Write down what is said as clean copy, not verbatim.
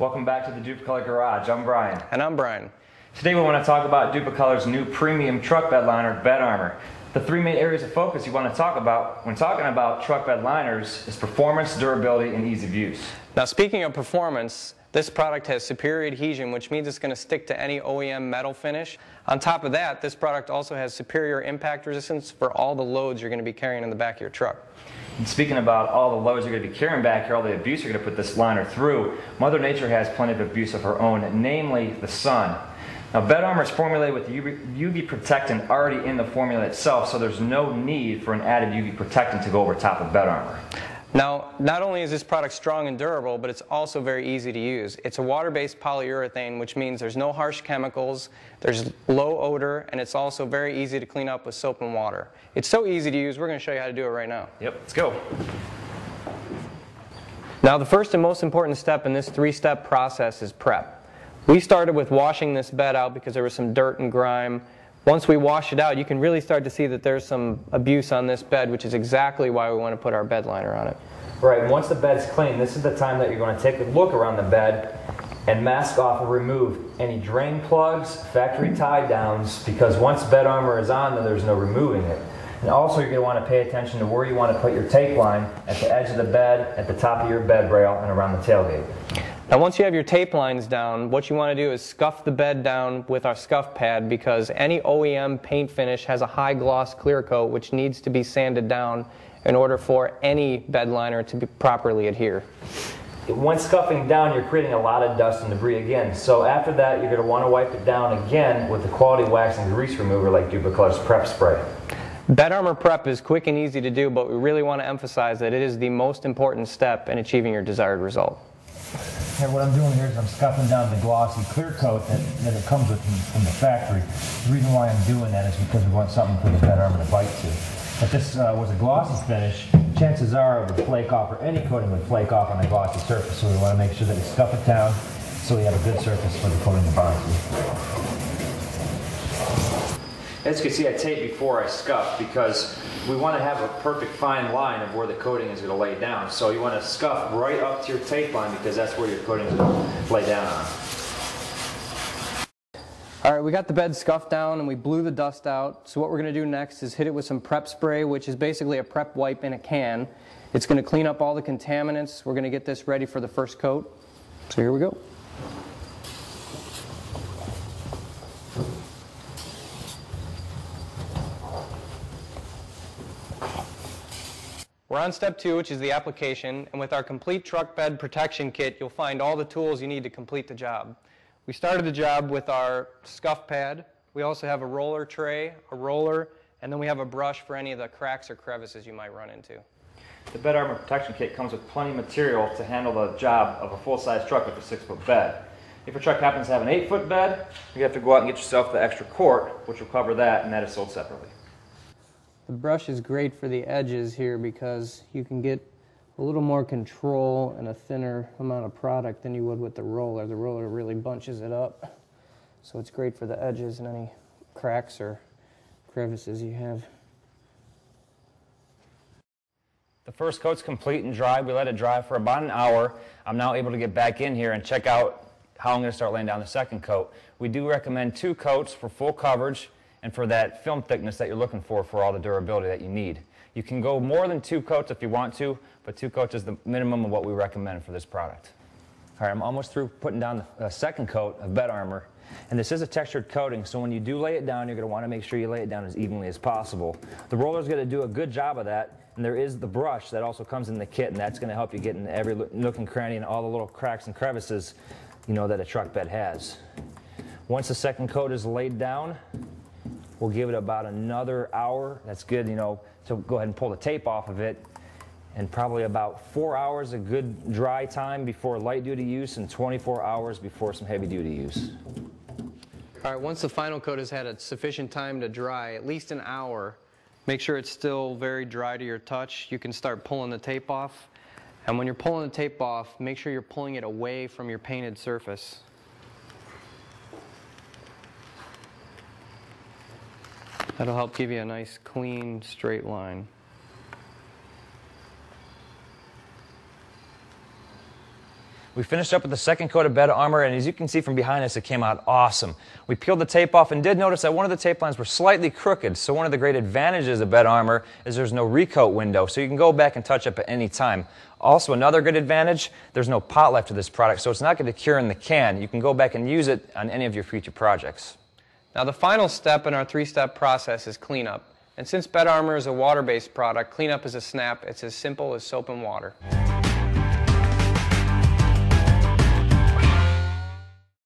Welcome back to the Dupli-Color Garage. I'm Brian. And I'm Brian. Today we want to talk about Dupli-Color's new premium truck bed liner, Bed Armor. The three main areas of focus you want to talk about when talking about truck bed liners is performance, durability, and ease of use. Now, speaking of performance, this product has superior adhesion, which means it's going to stick to any OEM metal finish. On top of that, this product also has superior impact resistance for all the loads you're going to be carrying in the back of your truck. And speaking about all the loads you're going to be carrying back here, all the abuse you're going to put this liner through, Mother Nature has plenty of abuse of her own, namely the sun. Now, Bed Armor is formulated with UV protectant already in the formula itself, so there's no need for an added UV protectant to go over top of Bed Armor. Now, not only is this product strong and durable, but it's also very easy to use. It's a water-based polyurethane, which means there's no harsh chemicals, there's low odor, and it's also very easy to clean up with soap and water. It's so easy to use, we're going to show you how to do it right now. Yep, let's go. Now, the first and most important step in this three-step process is prep. We started with washing this bed out because there was some dirt and grime. Once we wash it out, you can really start to see that there's some abuse on this bed, which is exactly why we want to put our bed liner on it. Right, once the bed's clean, this is the time that you're going to take a look around the bed and mask off and remove any drain plugs, factory tie downs, because once Bed Armor is on, then there's no removing it. And also, you're going to want to pay attention to where you want to put your tape line, at the edge of the bed, at the top of your bed rail, and around the tailgate. Now, once you have your tape lines down, what you want to do is scuff the bed down with our scuff pad, because any OEM paint finish has a high gloss clear coat which needs to be sanded down in order for any bed liner to be properly adhere. When scuffing down, you're creating a lot of dust and debris again, so after that you're going to want to wipe it down again with the quality wax and grease remover like Dupli-Color's prep spray. Bed Armor prep is quick and easy to do, but we really want to emphasize that it is the most important step in achieving your desired result. Okay, what I'm doing here is I'm scuffing down the glossy clear coat that it comes with from the factory. The reason why I'm doing that is because we want something for the Bed Armor to bite to. If this was a glossy finish, chances are it would flake off, or any coating would flake off on a glossy surface, so we want to make sure that we scuff it down so we have a good surface for the coating to bond to. As you can see, I taped before I scuffed because we want to have a perfect fine line of where the coating is going to lay down. So you want to scuff right up to your tape line because that's where your coating is going to lay down on. All right, we got the bed scuffed down and we blew the dust out. So what we're going to do next is hit it with some prep spray, which is basically a prep wipe in a can. It's going to clean up all the contaminants. We're going to get this ready for the first coat. So here we go. We're on step two, which is the application, and with our complete truck bed protection kit, you'll find all the tools you need to complete the job. We started the job with our scuff pad. We also have a roller tray, a roller, and then we have a brush for any of the cracks or crevices you might run into. The Bed Armor protection kit comes with plenty of material to handle the job of a full-size truck with a 6-foot bed. If your truck happens to have an 8-foot bed, you have to go out and get yourself the extra quart, which will cover that, and that is sold separately. The brush is great for the edges here because you can get a little more control and a thinner amount of product than you would with the roller. The roller really bunches it up, so it's great for the edges and any cracks or crevices you have. The first coat's complete and dry. We let it dry for about an hour. I'm now able to get back in here and check out how I'm going to start laying down the second coat. We do recommend 2 coats for full coverage and for that film thickness that you're looking for all the durability that you need. You can go more than 2 coats if you want to, but 2 coats is the minimum of what we recommend for this product. All right, I'm almost through putting down the second coat of Bed Armor, and this is a textured coating, so when you do lay it down, you're going to want to make sure you lay it down as evenly as possible. The roller's going to do a good job of that, and there is the brush that also comes in the kit, and that's going to help you get in every nook and cranny and all the little cracks and crevices, you know, that a truck bed has. Once the second coat is laid down, we'll give it about another hour. That's good, you know, so go ahead and pull the tape off of it. And probably about 4 hours of good dry time before light duty use and 24 hours before some heavy duty use. All right, once the final coat has had a sufficient time to dry, at least an hour, make sure it's still very dry to your touch. You can start pulling the tape off. And when you're pulling the tape off, make sure you're pulling it away from your painted surface. That'll help give you a nice, clean, straight line. We finished up with the second coat of Bed Armor, and as you can see from behind us, it came out awesome. We peeled the tape off and did notice that one of the tape lines were slightly crooked, so one of the great advantages of Bed Armor is there's no recoat window, so you can go back and touch up at any time. Also, another good advantage, there's no pot left of this product, so it's not going to cure in the can. You can go back and use it on any of your future projects. Now, the final step in our three-step process is cleanup. And since Bed Armor is a water-based product, cleanup is a snap. It's as simple as soap and water.